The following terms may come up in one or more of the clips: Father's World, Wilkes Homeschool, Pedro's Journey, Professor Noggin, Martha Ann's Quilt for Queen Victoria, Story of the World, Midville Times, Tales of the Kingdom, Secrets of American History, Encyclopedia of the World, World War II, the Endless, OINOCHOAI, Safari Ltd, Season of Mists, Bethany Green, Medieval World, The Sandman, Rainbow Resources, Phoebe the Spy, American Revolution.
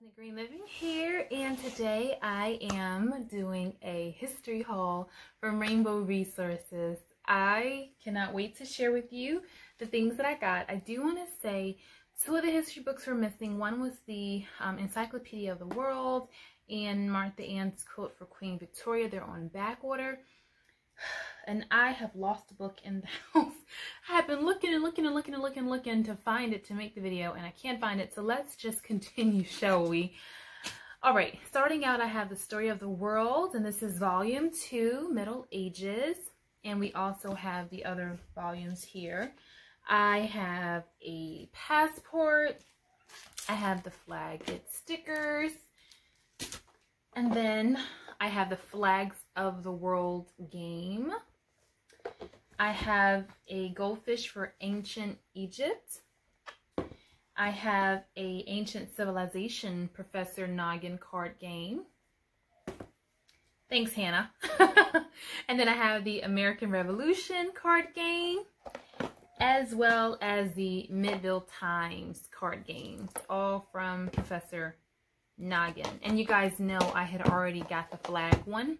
Bethany Green Living here, and today I am doing a history haul from Rainbow Resources. I cannot wait to share with you the things that I got. I do want to say two of the history books were missing. One was the Encyclopedia of the World and Martha Ann's Quilt for Queen Victoria. They're on back order. And I have lost a book in the house. I have been looking to find it to make the video, and I can't find it, so let's just continue, shall we? Alright, starting out I have the Story of the World, and this is Volume 2, Middle Ages, and we also have the other volumes here. I have a passport, I have the flag, its stickers, and then I have the Flags of the World game. I have a goldfish for ancient Egypt. I have a ancient civilization Professor Noggin card game. Thanks, Hannah. And then I have the American Revolution card game, as well as the Midville Times card games, all from Professor Noggin. And you guys know I had already got the flag one.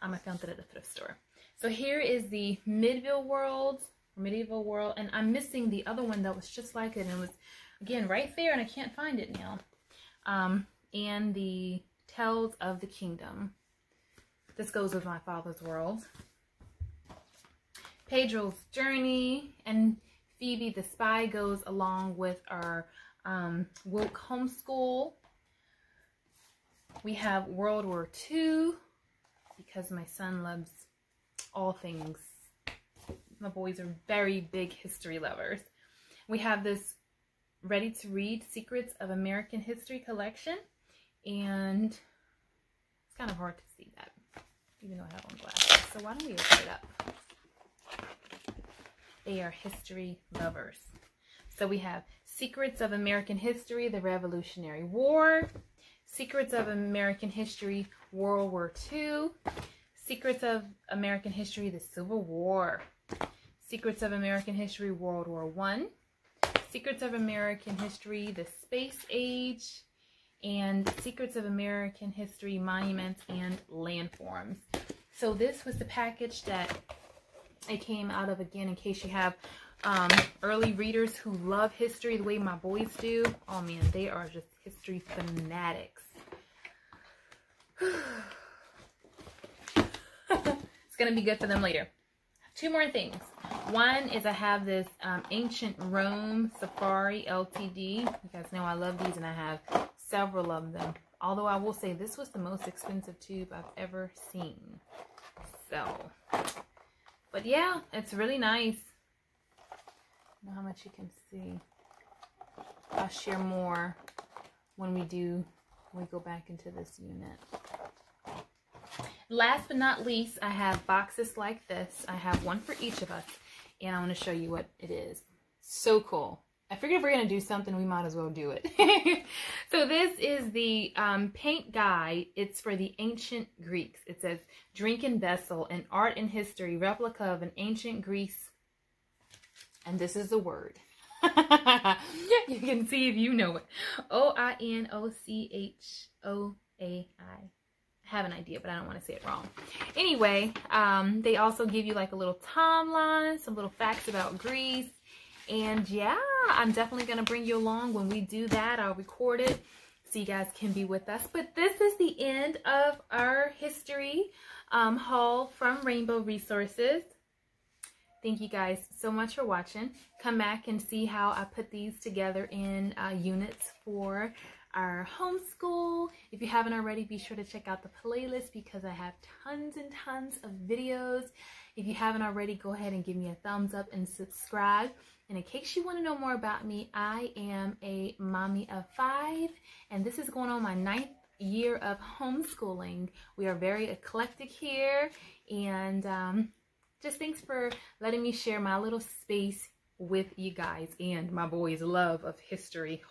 I found it at the thrift store. So here is the Medieval World, and I'm missing the other one that was just like it, and it was, again, right there, and I can't find it now. And the Tales of the Kingdom. This goes with my Father's World. Pedro's Journey, and Phoebe the Spy goes along with our Wilkes Homeschool. We have World War II, because my son loves all things. My boys are very big history lovers. We have this ready to read Secrets of American History collection, and it's kind of hard to see that, even though I have on glasses. So why don't we open it up? They are history lovers. So we have Secrets of American History, the Revolutionary War, Secrets of American History, World War II, Secrets of American History, the Civil War, Secrets of American History, World War I, Secrets of American History, the Space Age, and Secrets of American History, Monuments and Landforms. So this was the package that it came out of, again, in case you have early readers who love history the way my boys do. Oh man, they are just history fanatics. It's gonna be good for them later. Two more things. One is I have this ancient Rome Safari Ltd. You guys know I love these, and I have several of them. Although I will say this was the most expensive tube I've ever seen. So, but yeah, it's really nice. I don't know how much you can see. I'll share more when we go back into this unit. Last but not least, I have boxes like this. I have one for each of us, and I want to show you what it is. So cool. I figured if we're going to do something, we might as well do it. So this is the paint guide. It's for the ancient Greeks. It says, drink and vessel, an art and history replica of an ancient Greece. And this is the word. You can see if you know it. OINOCHOAI. I have an idea, but I don't want to say it wrong. Anyway, they also give you like a little timeline, some little facts about Greece. And yeah, I'm definitely going to bring you along when we do that. I'll record it so you guys can be with us. But this is the end of our history haul from Rainbow Resources. Thank you guys so much for watching. Come back and see how I put these together in units for our homeschool. If you haven't already, be sure to check out the playlist because I have tons and tons of videos. If you haven't already, go ahead and give me a thumbs up and subscribe. And in case you want to know more about me, I am a mommy of 5, and this is going on my 9th year of homeschooling. We are very eclectic here, and just thanks for letting me share my little space with you guys and my boys' love of history.